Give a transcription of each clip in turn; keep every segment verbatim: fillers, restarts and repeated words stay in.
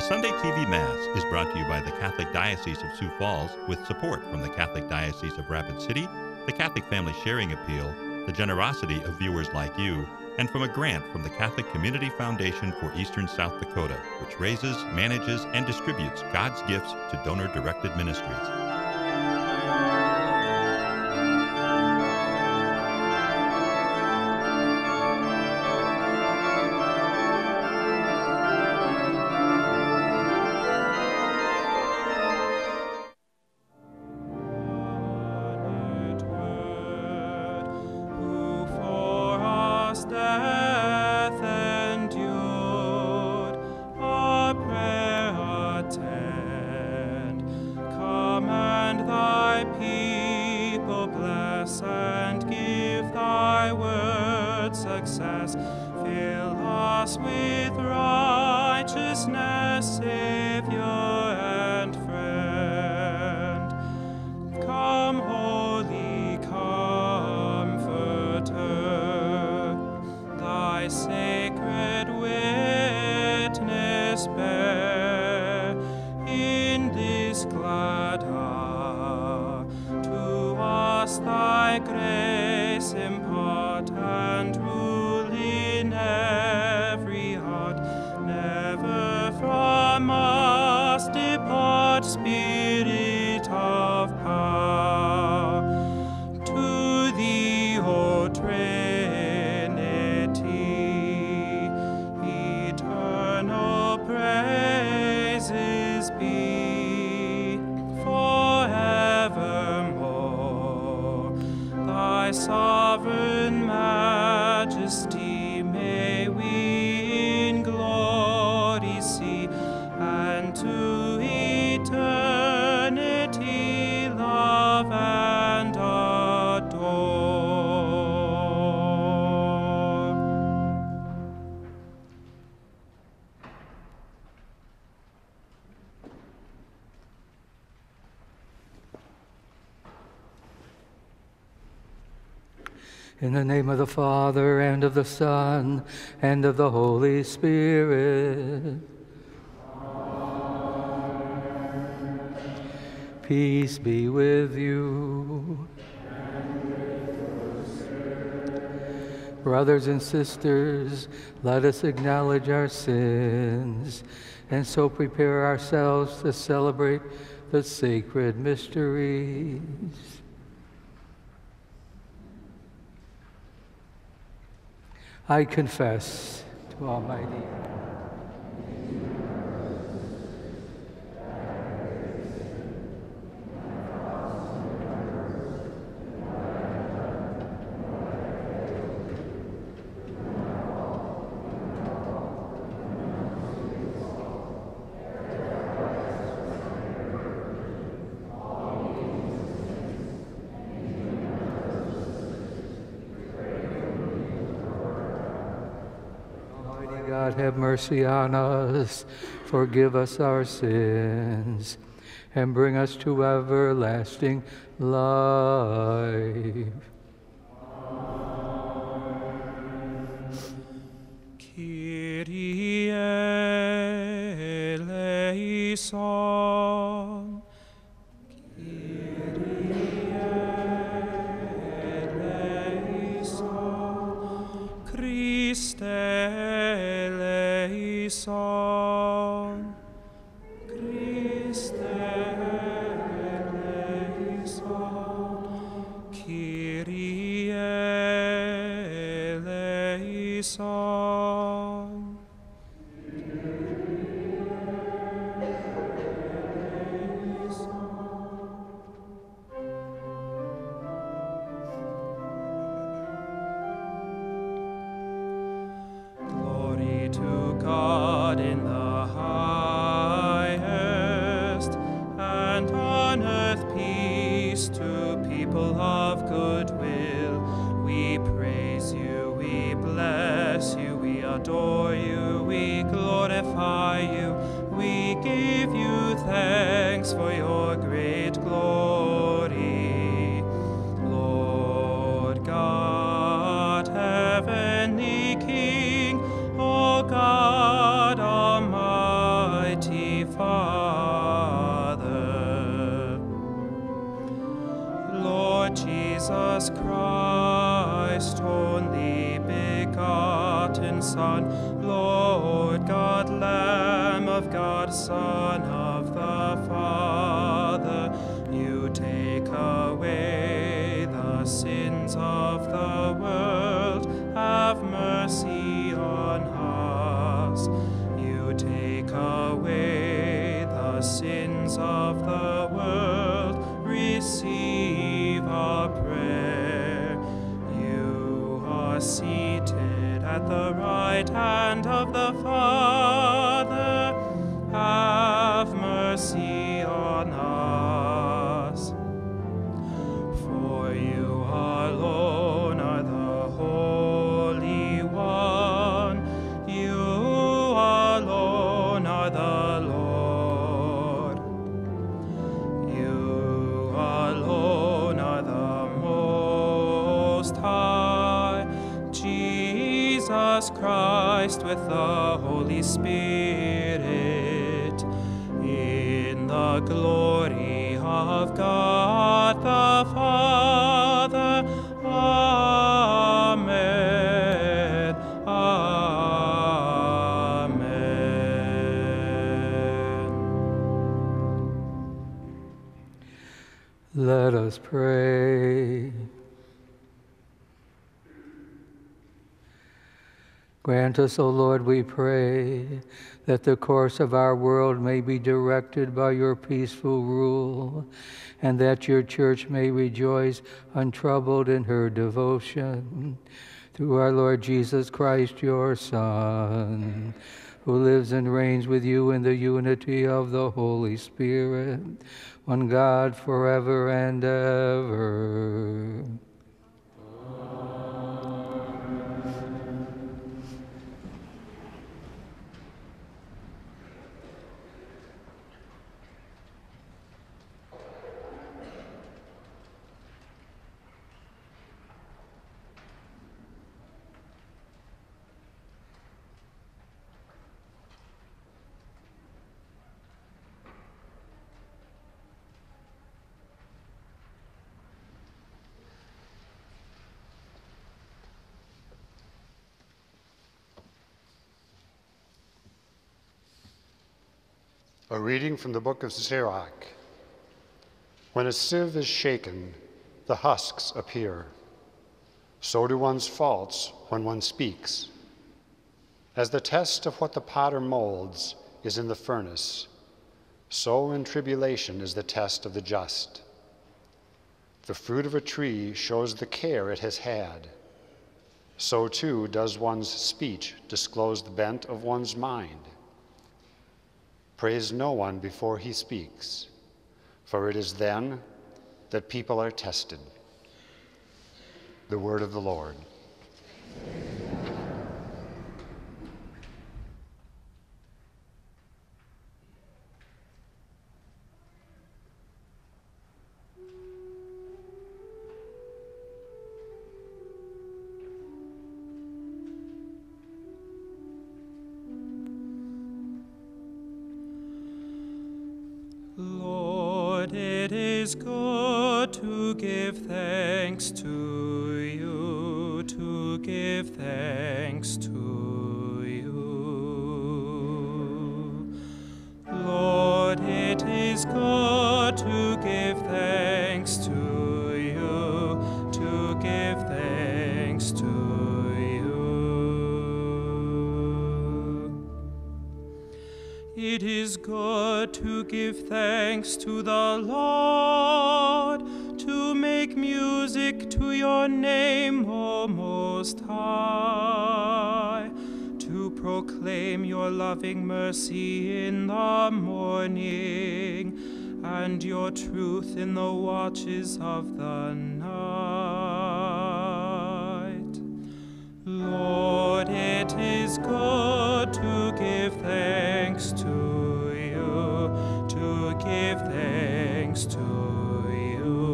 The Sunday T V Mass is brought to you by the Catholic Diocese of Sioux Falls with support from the Catholic Diocese of Rapid City, the Catholic Family Sharing Appeal, the generosity of viewers like you, and from a grant from the Catholic Community Foundation for Eastern South Dakota, which raises, manages, and distributes God's gifts to donor-directed ministries. In the name of the Father, and of the Son, and of the Holy Spirit. Amen. Peace be with you. And with your spirit. Brothers and sisters, let us acknowledge our sins, and so prepare ourselves to celebrate the sacred mysteries. I confess to Almighty God, have mercy on us, forgive us our sins, and bring us to everlasting life. Amen. Kyrie eleison. Son, Christe eleison, Kyrie eleison, Kyrie eleison. Glory to God in the highest, and on earth peace to people of good will. We praise you, we bless you, we adore you, we glorify you, we give you thanks for your great glory. Lord God, heavenly King, O God Almighty, Son, Lord God, Lamb of God, Son of the Father, you take away the sins of the world, have mercy on us. You take away the sins of the world, receive our prayer. You are seated at the right hand of the Father, have mercy on us. For you alone are the Holy One, you alone are the Lord, you alone are the Most High, Jesus Christ with the Holy Spirit, in the glory of God the Father. Amen. Amen. Let us pray. Grant us, O Lord, we pray, that the course of our world may be directed by your peaceful rule, and that your church may rejoice untroubled in her devotion. Through our Lord Jesus Christ, your Son, who lives and reigns with you in the unity of the Holy Spirit, one God forever and ever. A reading from the book of Sirach. When a sieve is shaken, the husks appear. So do one's faults when one speaks. As the test of what the potter molds is in the furnace, so in tribulation is the test of the just. The fruit of a tree shows the care it has had. So too does one's speech disclose the bent of one's mind. Praise no one before he speaks, for it is then that people are tested. The word of the Lord. It is good to give thanks to the Lord, to make music to your name, O Most High, to proclaim your loving mercy in the morning, and your truth in the watches of the night. Lord, it is good to give thanks to you, to give thanks to you.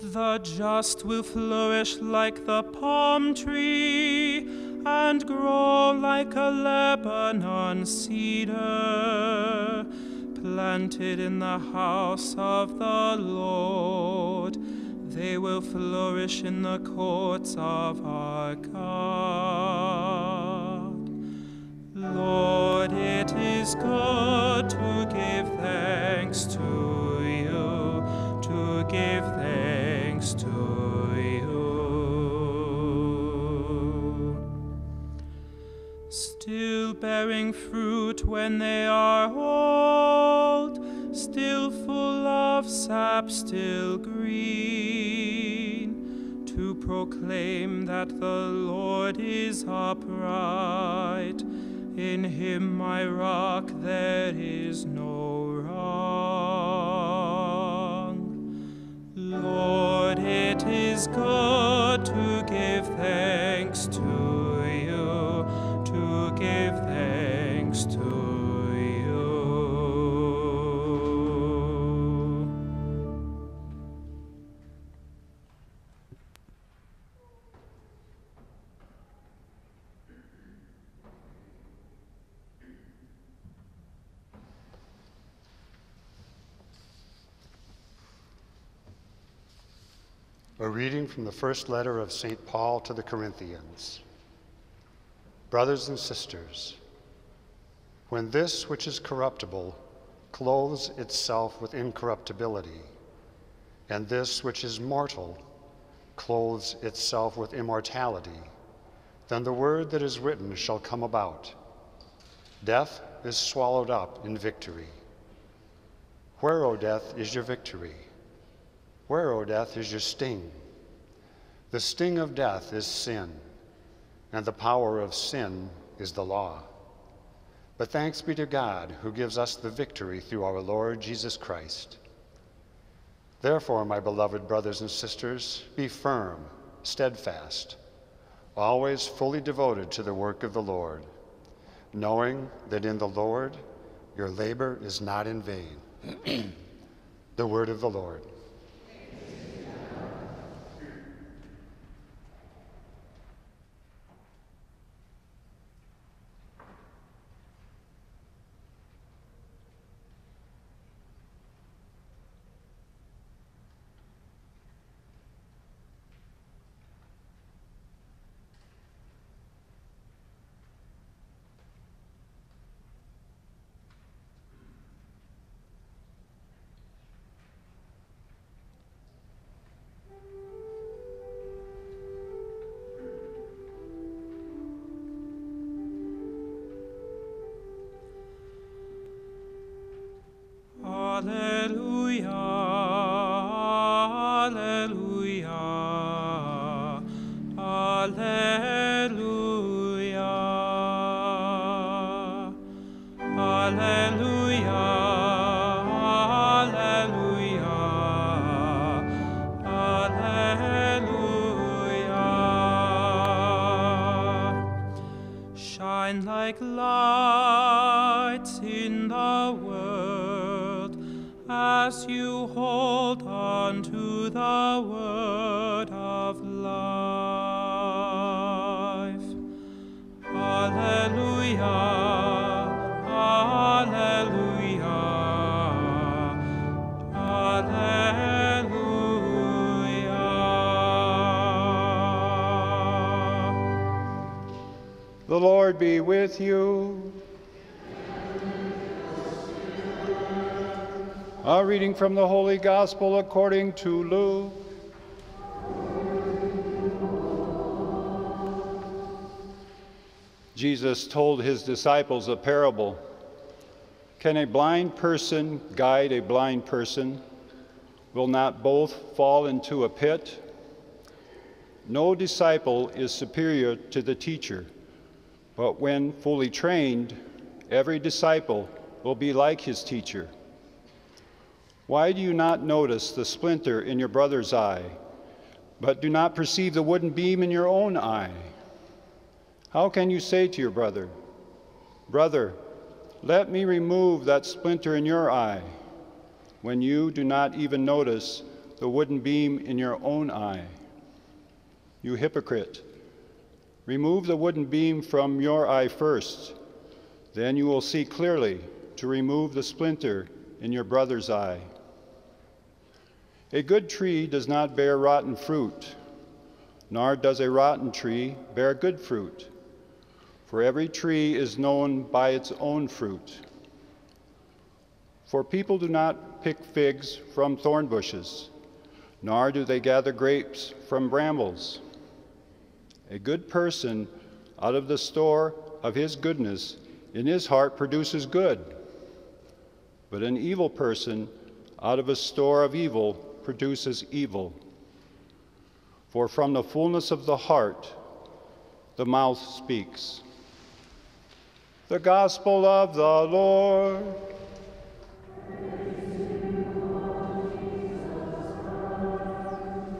The just will flourish like the palm tree and grow like a Lebanon cedar, planted in the house of the Lord. They will flourish in the courts of our God. Lord, it is good to give thanks to you, to give thanks to you. Still bearing fruit when they are old, still full of sap, still green, to proclaim that the Lord is upright. In him, my rock, there is no wrong. Lord, it is good to give thanks to you, to give thanks to you. A reading from the first letter of Saint Paul to the Corinthians. Brothers and sisters, when this which is corruptible clothes itself with incorruptibility, and this which is mortal clothes itself with immortality, then the word that is written shall come about. Death is swallowed up in victory. Where, O death, is your victory? Where, O death, is your sting? The sting of death is sin, and the power of sin is the law. But thanks be to God, who gives us the victory through our Lord Jesus Christ. Therefore, my beloved brothers and sisters, be firm, steadfast, always fully devoted to the work of the Lord, knowing that in the Lord your labor is not in vain. The word of the Lord. Be with you. A reading from the Holy Gospel according to Luke. Jesus told his disciples a parable. Can a blind person guide a blind person? Will not both fall into a pit? No disciple is superior to the teacher. But when fully trained, every disciple will be like his teacher. Why do you not notice the splinter in your brother's eye, but do not perceive the wooden beam in your own eye? How can you say to your brother, "Brother, let me remove that splinter in your eye," when you do not even notice the wooden beam in your own eye? You hypocrite! Remove the wooden beam from your eye first, then you will see clearly to remove the splinter in your brother's eye. A good tree does not bear rotten fruit, nor does a rotten tree bear good fruit. For every tree is known by its own fruit. For people do not pick figs from thorn bushes, nor do they gather grapes from brambles. A good person out of the store of his goodness in his heart produces good, but an evil person out of a store of evil produces evil. For from the fullness of the heart, the mouth speaks. The Gospel of the Lord. Praise to you, Lord Jesus Christ.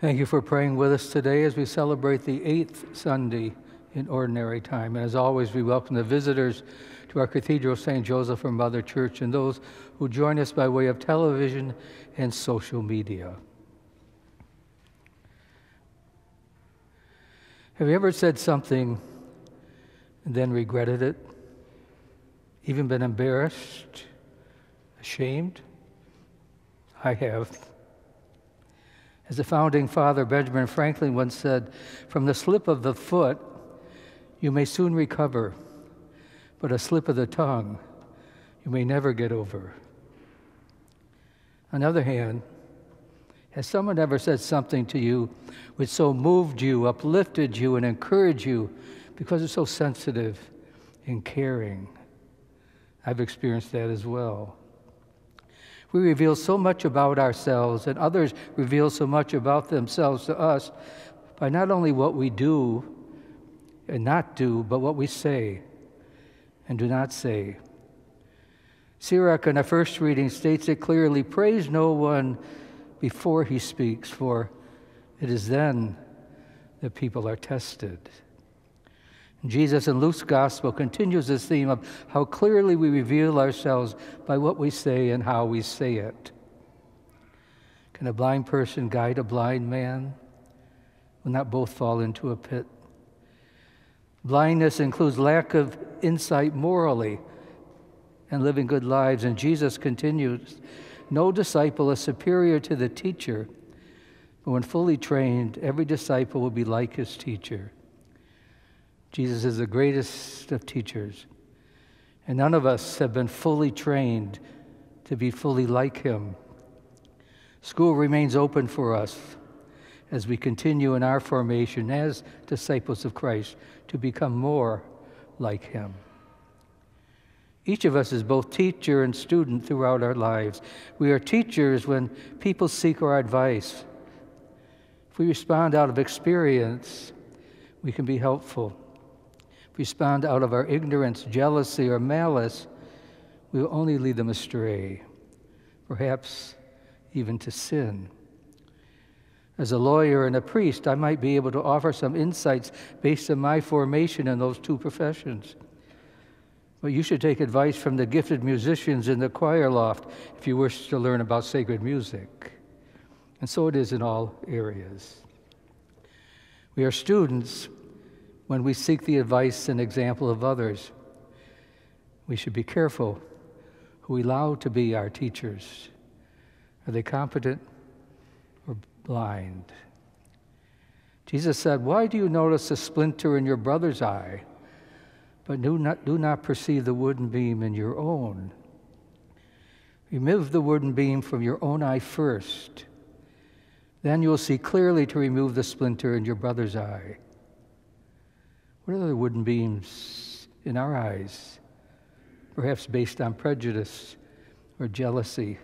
Thank you for praying with us today as we celebrate the eighth Sunday in Ordinary Time. And as always, we welcome the visitors to our Cathedral of Saint Joseph, our Mother Church, and those who join us by way of television and social media. Have you ever said something and then regretted it? Even been embarrassed? Ashamed? I have. As the founding father, Benjamin Franklin, once said, "From the slip of the foot, you may soon recover, but a slip of the tongue, you may never get over." On the other hand, has someone ever said something to you which so moved you, uplifted you, and encouraged you because it's so sensitive and caring? I've experienced that as well. We reveal so much about ourselves, and others reveal so much about themselves to us by not only what we do and not do, but what we say and do not say. Sirach, in our first reading, states it clearly: praise no one before he speaks, for it is then that people are tested. Jesus in Luke's gospel continues this theme of how clearly we reveal ourselves by what we say and how we say it. Can a blind person guide a blind man? Will not both fall into a pit? Blindness includes lack of insight morally and living good lives. And Jesus continues, "No disciple is superior to the teacher, but when fully trained, every disciple will be like his teacher." Jesus is the greatest of teachers, and none of us have been fully trained to be fully like him. School remains open for us as we continue in our formation as disciples of Christ to become more like him. Each of us is both teacher and student throughout our lives. We are teachers when people seek our advice. If we respond out of experience, we can be helpful. Respond out of our ignorance, jealousy, or malice, we will only lead them astray, perhaps even to sin. As a lawyer and a priest, I might be able to offer some insights based on my formation in those two professions. But you should take advice from the gifted musicians in the choir loft if you wish to learn about sacred music. And so it is in all areas. We are students when we seek the advice and example of others. We should be careful who we allow to be our teachers. Are they competent or blind? Jesus said, "Why do you notice a splinter in your brother's eye, but do not, do not perceive the wooden beam in your own? Remove the wooden beam from your own eye first. Then you will see clearly to remove the splinter in your brother's eye." What are the wooden beams in our eyes, perhaps based on prejudice or jealousy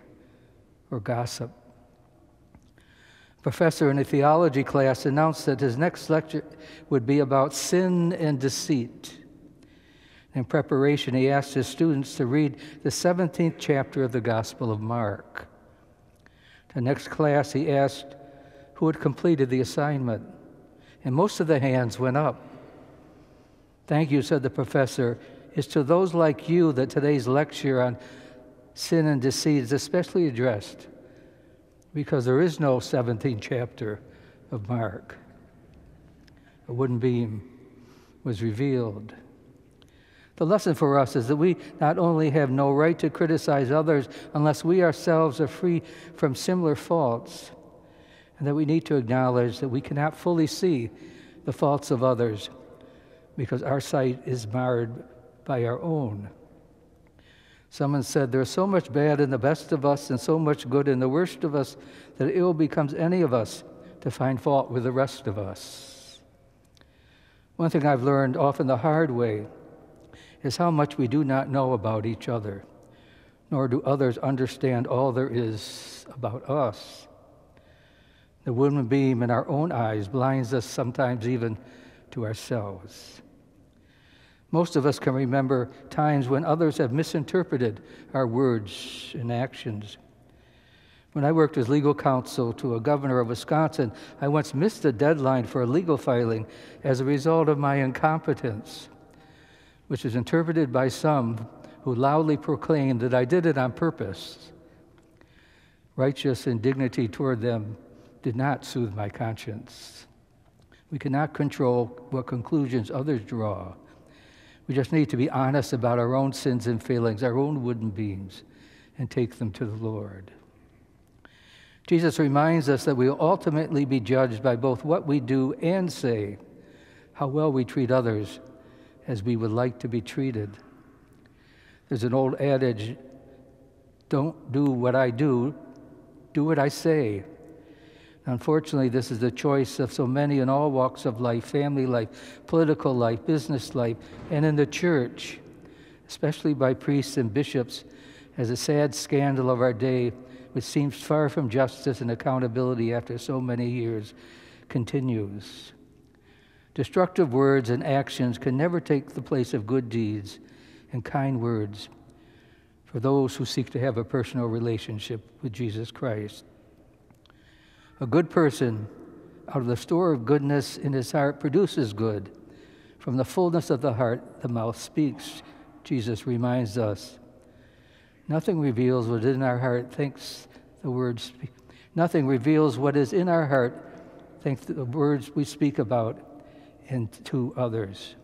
or gossip? A professor in a theology class announced that his next lecture would be about sin and deceit. In preparation, he asked his students to read the seventeenth chapter of the Gospel of Mark. The next class, he asked who had completed the assignment, and most of the hands went up. "Thank you," said the professor. "It's to those like you that today's lecture on sin and deceit is especially addressed, because there is no seventeenth chapter of Mark." A wooden beam was revealed. The lesson for us is that we not only have no right to criticize others unless we ourselves are free from similar faults, and that we need to acknowledge that we cannot fully see the faults of others because our sight is marred by our own. Someone said, "There's so much bad in the best of us and so much good in the worst of us that it ill becomes any of us to find fault with the rest of us." One thing I've learned often the hard way is how much we do not know about each other, nor do others understand all there is about us. The wooden beam in our own eyes blinds us sometimes even to ourselves. Most of us can remember times when others have misinterpreted our words and actions. When I worked as legal counsel to a governor of Wisconsin, I once missed a deadline for a legal filing as a result of my incompetence, which is interpreted by some who loudly proclaim that I did it on purpose. Righteous indignity toward them did not soothe my conscience. We cannot control what conclusions others draw. We just need to be honest about our own sins and failings, our own wooden beams, and take them to the Lord. Jesus reminds us that we will ultimately be judged by both what we do and say, how well we treat others as we would like to be treated. There's an old adage, "Don't do what I do, do what I say." Unfortunately, this is the choice of so many in all walks of life, family life, political life, business life, and in the church, especially by priests and bishops, as a sad scandal of our day, which seems far from justice and accountability after so many years, continues. Destructive words and actions can never take the place of good deeds and kind words for those who seek to have a personal relationship with Jesus Christ. A good person, out of the store of goodness in his heart, produces good. From the fullness of the heart, the mouth speaks, Jesus reminds us. Nothing reveals what is in our heart, thanks the words speak. Nothing reveals what is in our heart, thanks the words we speak about and to others.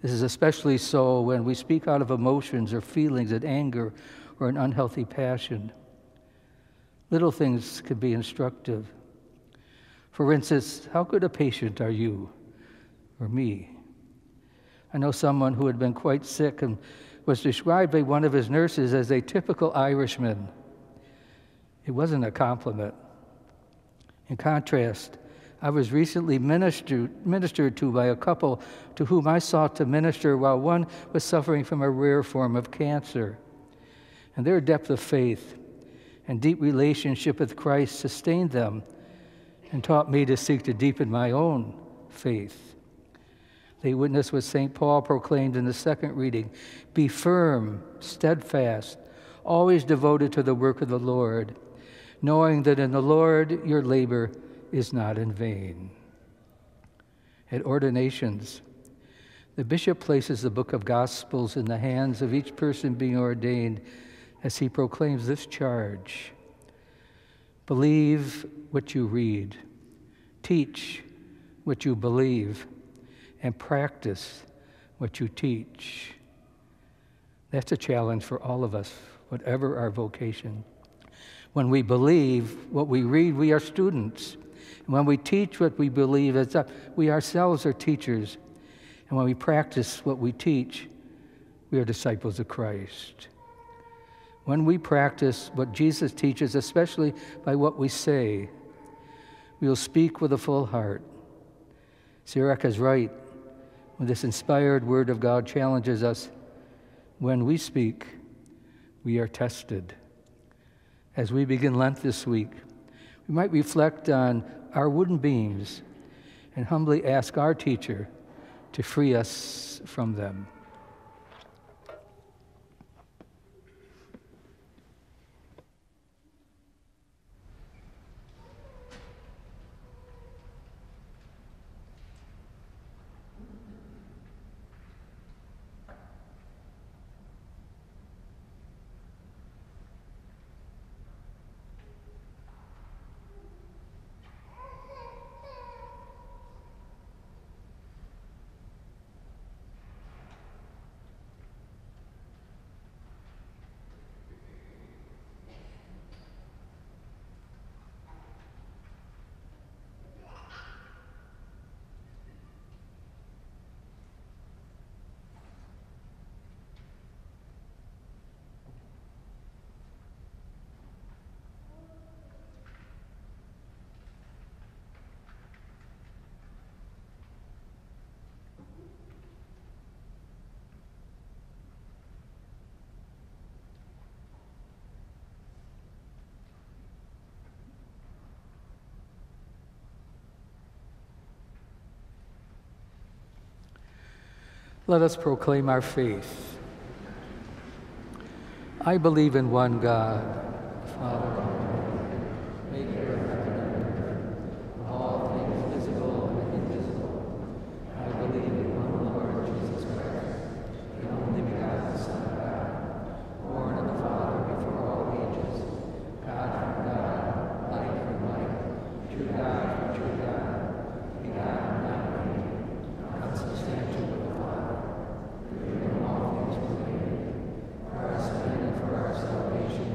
This is especially so when we speak out of emotions or feelings and anger or an unhealthy passion. Little things can be instructive. For instance, how good a patient are you or me? I know someone who had been quite sick and was described by one of his nurses as a typical Irishman. It wasn't a compliment. In contrast, I was recently ministered, ministered to by a couple to whom I sought to minister while one was suffering from a rare form of cancer. And their depth of faith and deep relationship with Christ sustained them and taught me to seek to deepen my own faith. They witnessed what Saint Paul proclaimed in the second reading, "Be firm, steadfast, always devoted to the work of the Lord, knowing that in the Lord your labor is not in vain." At ordinations, the bishop places the book of Gospels in the hands of each person being ordained as he proclaims this charge: "Believe what you read, teach what you believe, and practice what you teach." That's a challenge for all of us, whatever our vocation. When we believe what we read, we are students. And when we teach what we believe, we ourselves are teachers. And when we practice what we teach, we are disciples of Christ. When we practice what Jesus teaches, especially by what we say, we will speak with a full heart. Sirach is right when this inspired word of God challenges us. When we speak, we are tested. As we begin Lent this week, we might reflect on our wooden beams and humbly ask our teacher to free us from them. Let us proclaim our faith. I believe in one God, Father Almighty, maker of heaven and earth, of all things visible and invisible. I believe in one Lord Jesus Christ, the only begotten Son of God, born of the Father before all ages, God from God, light from light, true God from true God, begotten, not made, consubstantial with the Father, through whom all things were made, for us men and for our salvation.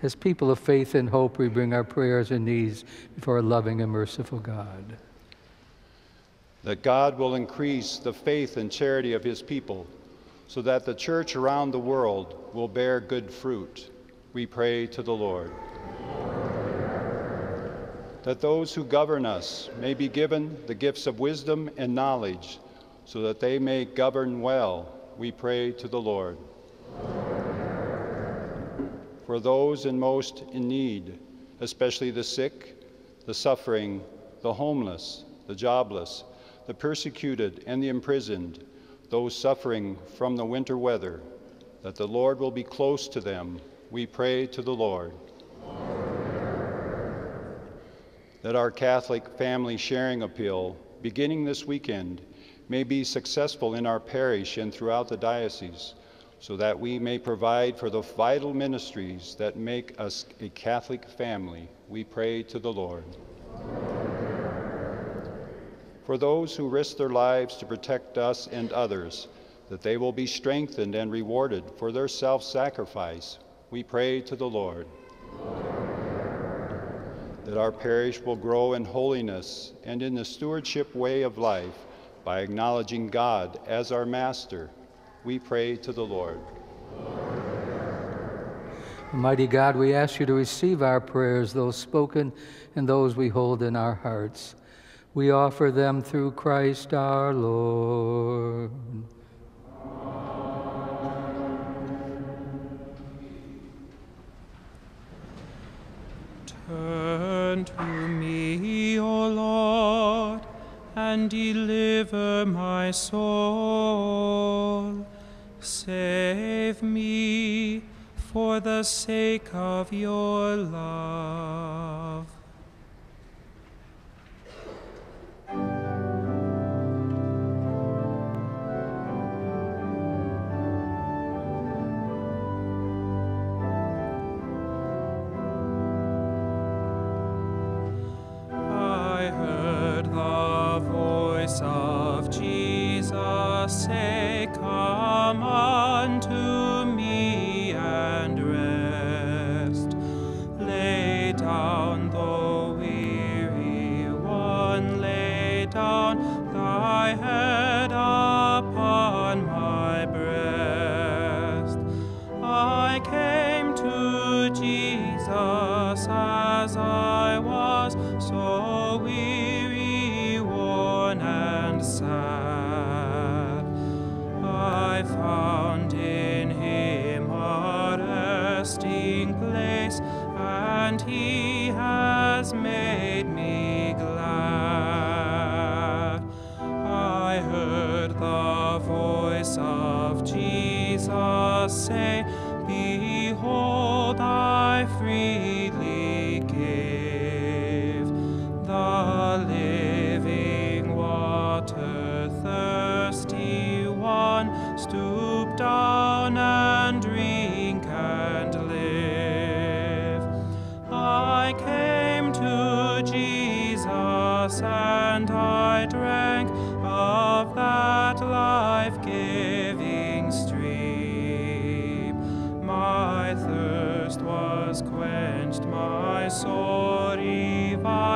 As people of faith and hope, we bring our prayers and needs before a loving and merciful God. That God will increase the faith and charity of his people, so that the church around the world will bear good fruit. We pray to the Lord. That those who govern us may be given the gifts of wisdom and knowledge, so that they may govern well. We pray to the Lord. For those in most in need, especially the sick, the suffering, the homeless, the jobless, the persecuted and the imprisoned, those suffering from the winter weather, that the Lord will be close to them, we pray to the Lord. Amen. That our Catholic Family Sharing Appeal, beginning this weekend, may be successful in our parish and throughout the diocese, so that we may provide for the vital ministries that make us a Catholic family, we pray to the Lord. Amen. For those who risk their lives to protect us and others, that they will be strengthened and rewarded for their self-sacrifice, we pray to the Lord. Amen. That our parish will grow in holiness and in the stewardship way of life by acknowledging God as our Master, we pray to the Lord. Almighty God, we ask you to receive our prayers, those spoken and those we hold in our hearts. We offer them through Christ our Lord. Turn to me, O Lord, and deliver my soul. Save me for the sake of your love. I heard the voice of Jesus say, "Come unto me and rest, lay down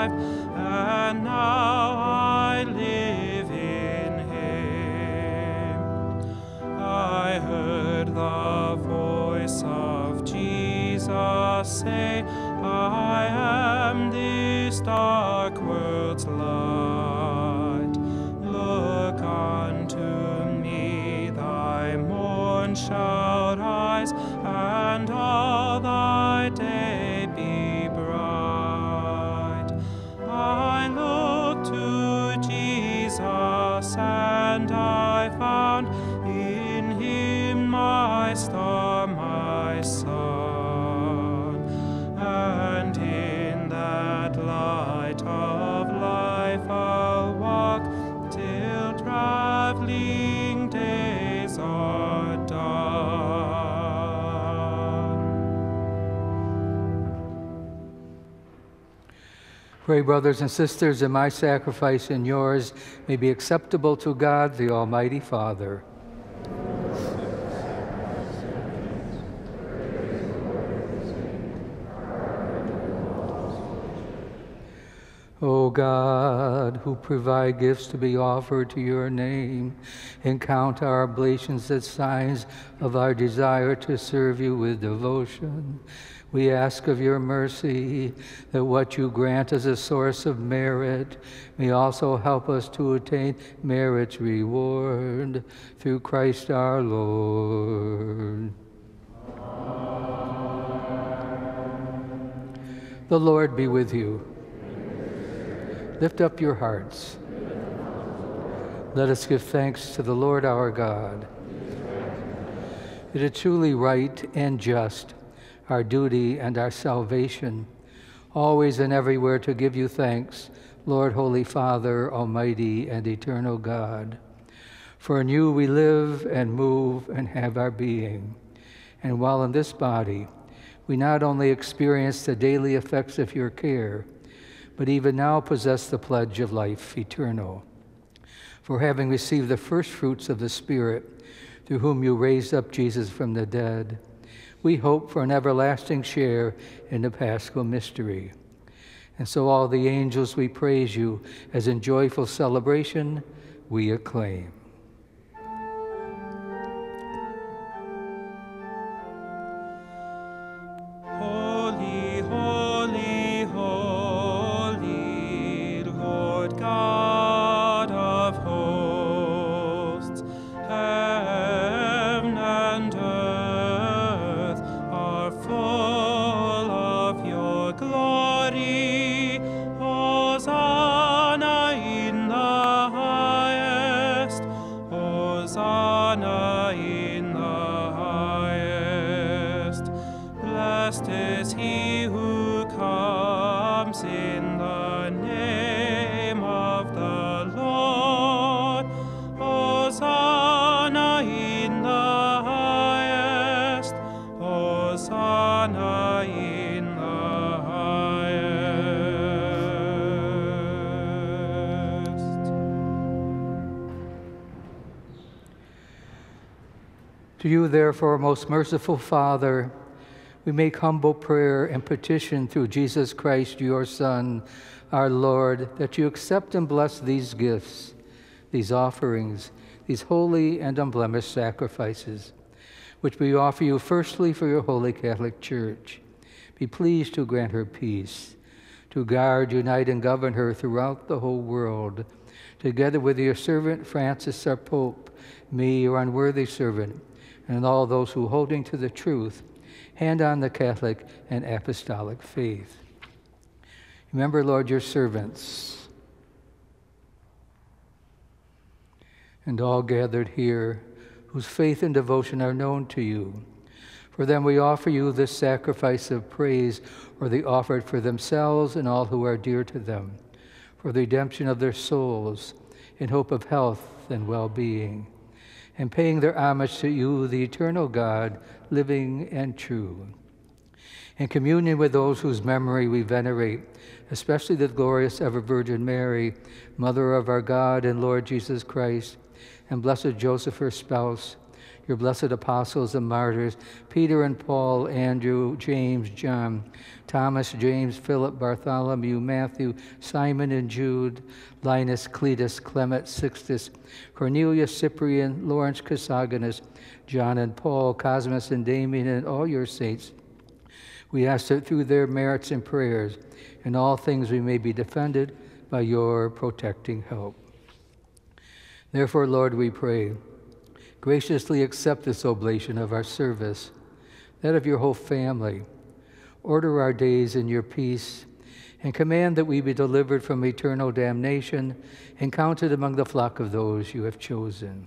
life, and now I live in him. I heard the voice of Jesus say, I am this dark world's light. Look unto me, thy morn shall rise, and all thy day be bright. I looked to Jesus, and I found in him my star, my sun. And in that light of life I'll walk till traveling days are done. Pray, brothers and sisters, that my sacrifice and yours may be acceptable to God, the Almighty Father. O God, who provide gifts to be offered to your name, and count our oblations as signs of our desire to serve you with devotion, we ask of your mercy that what you grant as a source of merit may also help us to attain merit's reward through Christ our Lord. Amen. The Lord be with you. Amen. Lift up your hearts. Amen. Let us give thanks to the Lord our God. Amen. It is truly right and just, our duty and our salvation, always and everywhere to give you thanks, Lord, Holy Father, Almighty and Eternal God. For in you we live and move and have our being. And while in this body, we not only experience the daily effects of your care, but even now possess the pledge of life eternal. For having received the first fruits of the Spirit, through whom you raised up Jesus from the dead, we hope for an everlasting share in the Paschal mystery. And so all the angels, we praise you, as in joyful celebration we acclaim. Holy, holy, holy, Lord God of hosts, heaven and earth full of your glory. Hosanna in the highest, Hosanna in the highest. Blessed is he who comes in the name of the Lord. Hosanna in the highest, Hosanna in the highest. To you, therefore, most merciful Father, we make humble prayer and petition through Jesus Christ, your Son, our Lord, that you accept and bless these gifts, these offerings, these holy and unblemished sacrifices, which we offer you firstly for your holy Catholic Church. Be pleased to grant her peace, to guard, unite, and govern her throughout the whole world, together with your servant Francis, our Pope, me, your unworthy servant, and all those who, holding to the truth, hand on the Catholic and apostolic faith. Remember, Lord, your servants, and all gathered here, whose faith and devotion are known to you. For them we offer you this sacrifice of praise, or the offered for themselves and all who are dear to them, for the redemption of their souls, in hope of health and well-being, and paying their homage to you, the eternal God, living and true. In communion with those whose memory we venerate, especially the glorious ever-Virgin Mary, Mother of our God and Lord Jesus Christ, and blessed Joseph, her spouse, your blessed apostles and martyrs, Peter and Paul, Andrew, James, John, Thomas, James, Philip, Bartholomew, Matthew, Simon and Jude, Linus, Cletus, Clement, Sixtus, Cornelius, Cyprian, Lawrence, Chrysogonus, John and Paul, Cosmas and Damian, and all your saints. We ask that through their merits and prayers, in all things we may be defended by your protecting help. Therefore, Lord, we pray, graciously accept this oblation of our service, that of your whole family. Order our days in your peace, and command that we be delivered from eternal damnation and counted among the flock of those you have chosen.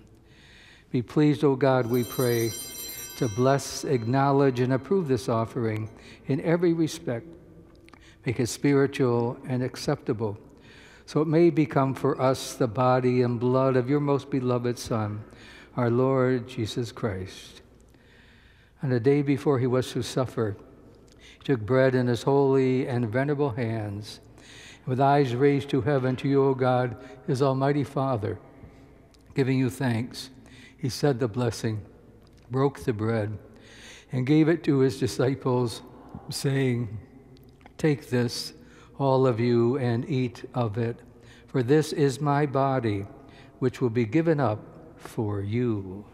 Be pleased, O God, we pray, to bless, acknowledge, and approve this offering in every respect. Make it spiritual and acceptable, so it may become for us the body and blood of your most beloved Son, our Lord Jesus Christ. On the day before he was to suffer, he took bread in his holy and venerable hands, and with eyes raised to heaven to you, O God, his almighty Father, giving you thanks, he said the blessing, broke the bread, and gave it to his disciples, saying, "Take this, all of you, and eat of it, for this is my body, which will be given up for you."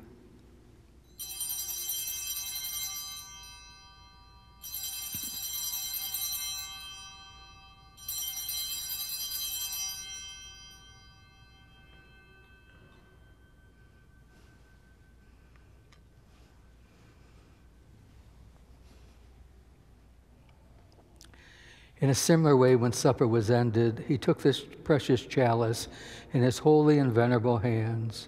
In a similar way, when supper was ended, he took this precious chalice in his holy and venerable hands,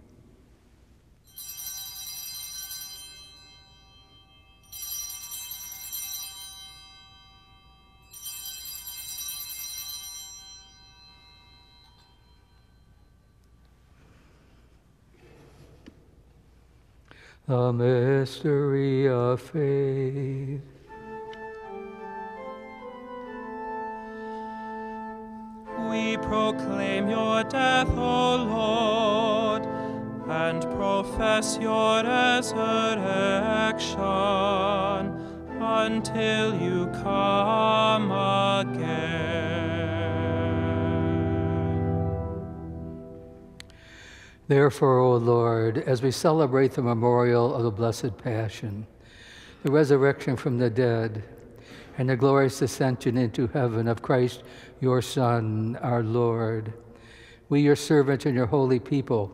The mystery of faith. We proclaim your death, O Lord, and profess your resurrection until you come again. Therefore, O Lord, as we celebrate the memorial of the Blessed Passion, the resurrection from the dead, and the glorious ascension into heaven of Christ, your Son, our Lord, we, your servants and your holy people,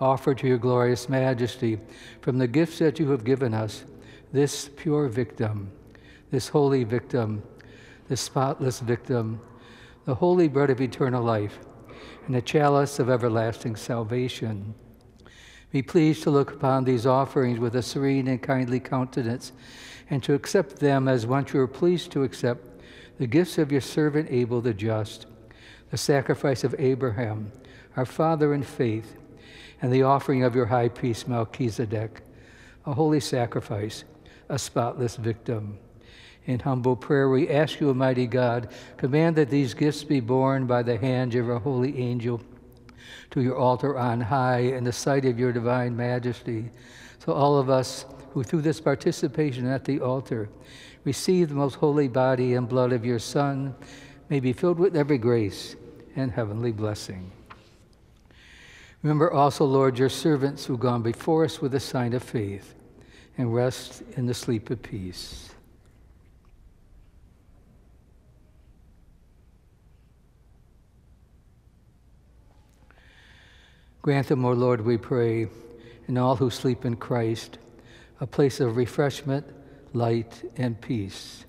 offer to your glorious majesty from the gifts that you have given us, this pure victim, this holy victim, this spotless victim, the holy bread of eternal life, and the chalice of everlasting salvation. Be pleased to look upon these offerings with a serene and kindly countenance, and to accept them as once you were pleased to accept the gifts of your servant Abel the just, the sacrifice of Abraham, our father in faith, and the offering of your high priest Melchizedek, a holy sacrifice, a spotless victim. In humble prayer we ask you, Almighty God, command that these gifts be borne by the hand of our holy angel to your altar on high in the sight of your divine majesty, so all of us who through this participation at the altar receive the most holy body and blood of your Son, may be filled with every grace and heavenly blessing. Remember also, Lord, your servants who have gone before us with a sign of faith, and rest in the sleep of peace. Grant them, O Lord, we pray, and all who sleep in Christ, a place of refreshment, light, and peace.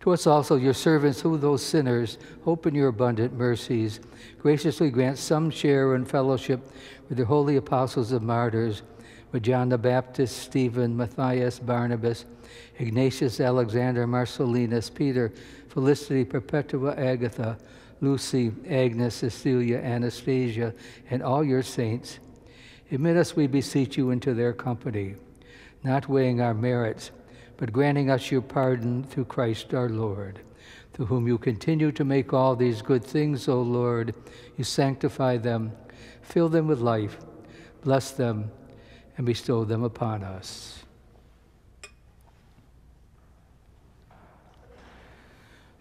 To us also, your servants, who those sinners, hope in your abundant mercies, graciously grant some share in fellowship with the holy apostles and martyrs, with John the Baptist, Stephen, Matthias, Barnabas, Ignatius, Alexander, Marcellinus, Peter, Felicity, Perpetua, Agatha, Lucy, Agnes, Cecilia, Anastasia, and all your saints. Admit us, we beseech you, into their company, not weighing our merits, but granting us your pardon through Christ our Lord, to whom you continue to make all these good things, O Lord. You sanctify them, fill them with life, bless them, and bestow them upon us.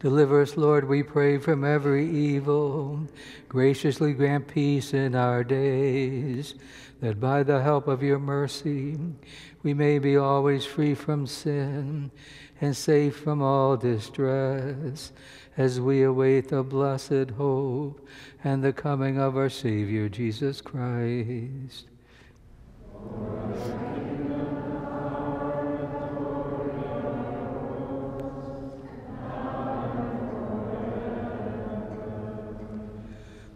Deliver us, Lord, we pray, from every evil. Graciously grant peace in our days, that by the help of your mercy we may be always free from sin and safe from all distress, as we await the blessed hope and the coming of our Savior, Jesus Christ.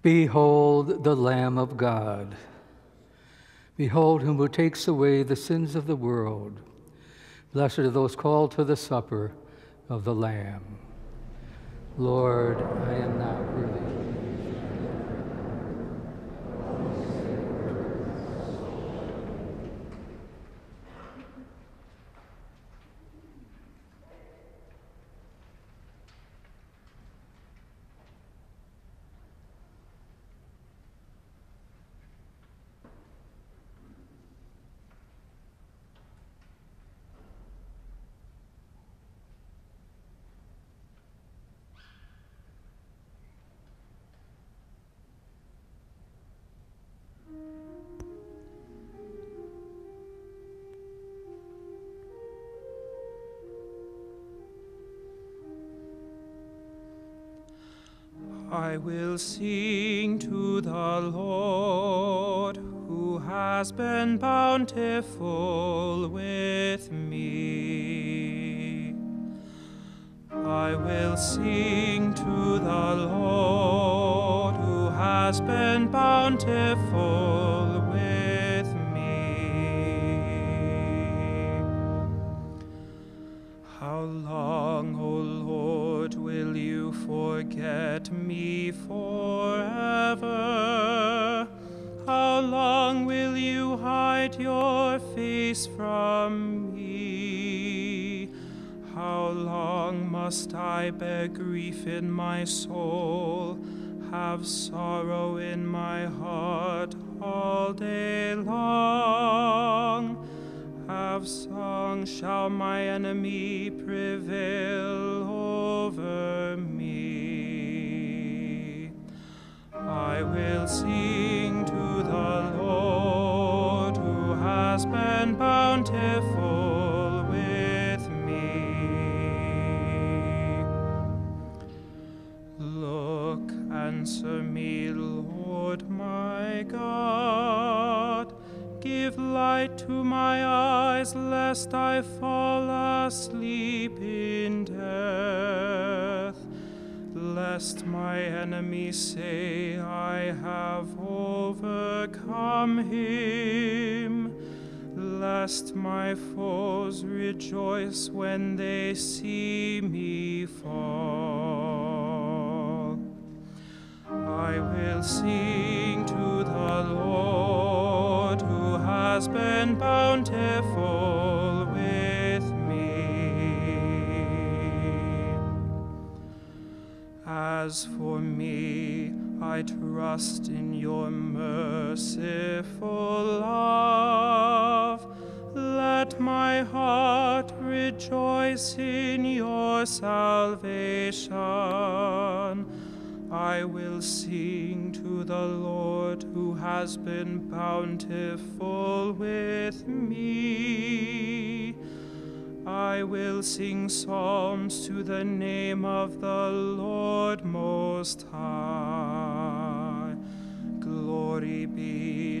Behold the Lamb of God. Behold him who takes away the sins of the world. Blessed are those called to the supper of the Lamb. Lord, I am not worthy. I will sing to the Lord, who has been bountiful with me. I will sing to the Lord, who has been bountiful with me. How long, O Lord, will you forget me forever? How long will you hide your face from me? How long must I bear grief in my soul, have sorrow in my heart all day long? Have song shall my enemy prevail over me. I will sing to the Lord, who has been bountiful with me. Look, answer me, Lord my God. Give light to my eyes, lest I fall asleep in death. Lest my enemies say, I have overcome him. Lest my foes rejoice when they see me fall. I will sing to the Lord, who has been bountiful with me. As for me, I trust in your merciful love. Let my heart rejoice in your salvation. I will sing to the Lord, who has been bountiful with me. I will sing psalms to the name of the Lord Most High. Glory be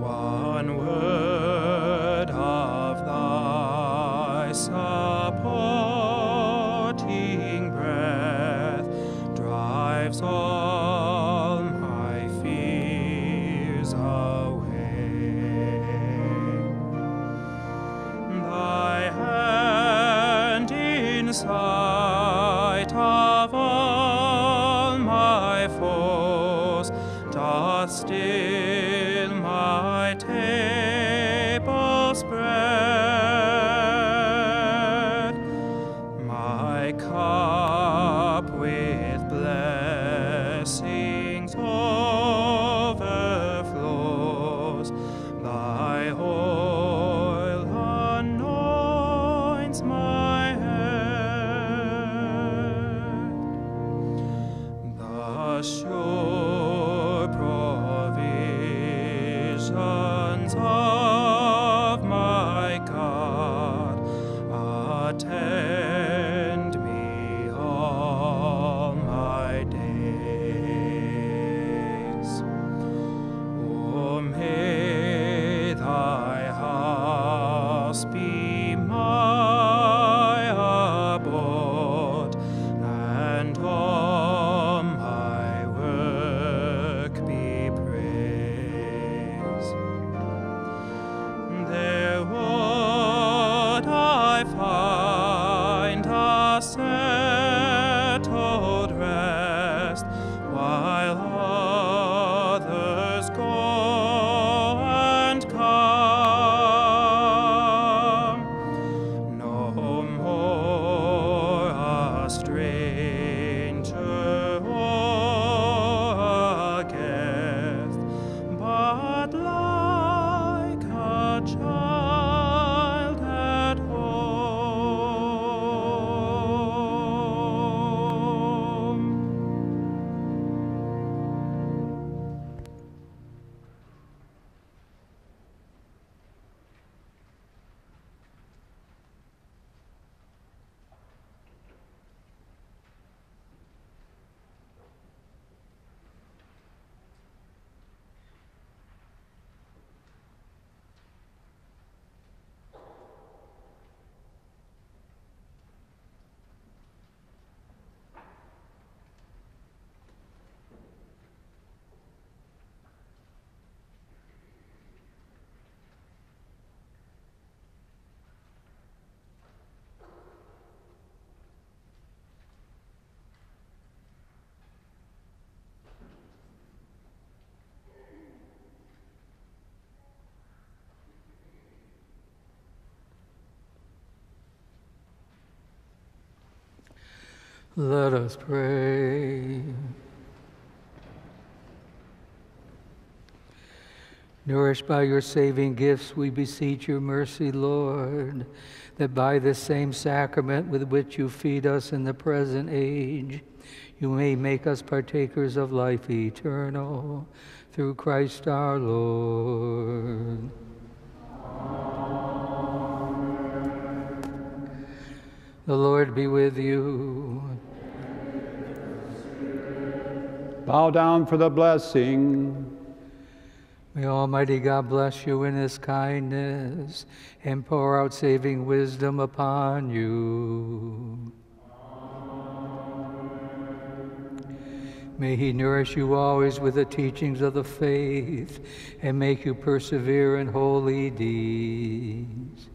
One word of thy supporting breath drives all my fears away. Thy hand in sight of all my foes doth still my table spread, my cup with blessings overflows, thy oil anoints my head. The sure provisions of my God attend me all my days. O may thy house be my abode, and all my work be praised. There would I find a settled rest, while others go and come. No more a stranger or a guest, but like a child at home. Let us pray. Nourished by your saving gifts, we beseech your mercy, Lord, that by this same sacrament with which you feed us in the present age, you may make us partakers of life eternal, through Christ our Lord. Amen. The Lord be with you. Bow down for the blessing. May Almighty God bless you in his kindness and pour out saving wisdom upon you. Amen. May he nourish you always with the teachings of the faith and make you persevere in holy deeds.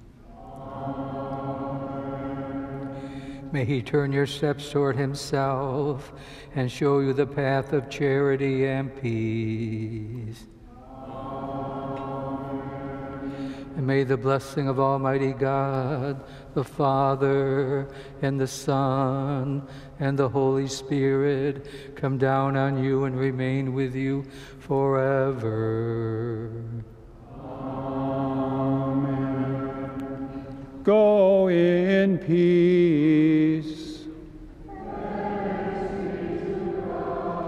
May he turn your steps toward himself and show you the path of charity and peace. Amen. And may the blessing of Almighty God, the Father, and the Son, and the Holy Spirit come down on you and remain with you forever. Go in peace. Praise be to God.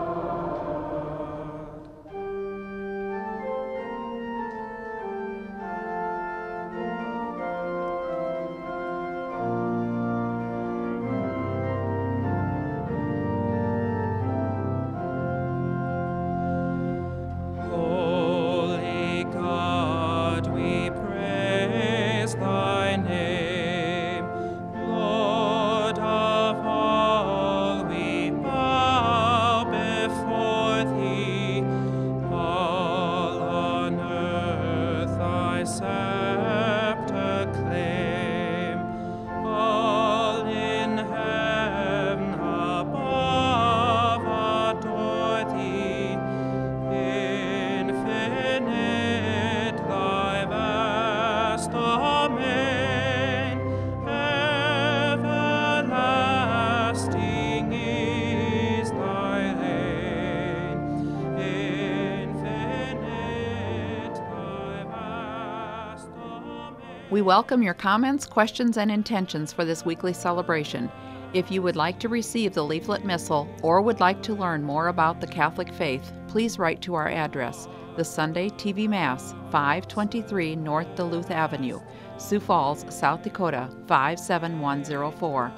We welcome your comments, questions, and intentions for this weekly celebration. If you would like to receive the leaflet missal or would like to learn more about the Catholic faith, please write to our address, The Sunday T V Mass, five twenty-three North Duluth Avenue, Sioux Falls, South Dakota, five seven one zero four.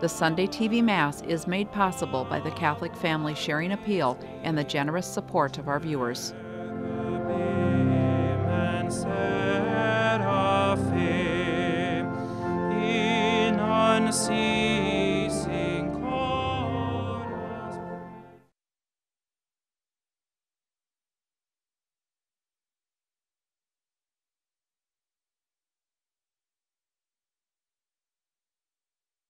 The Sunday T V Mass is made possible by the Catholic Family Sharing Appeal and the generous support of our viewers. See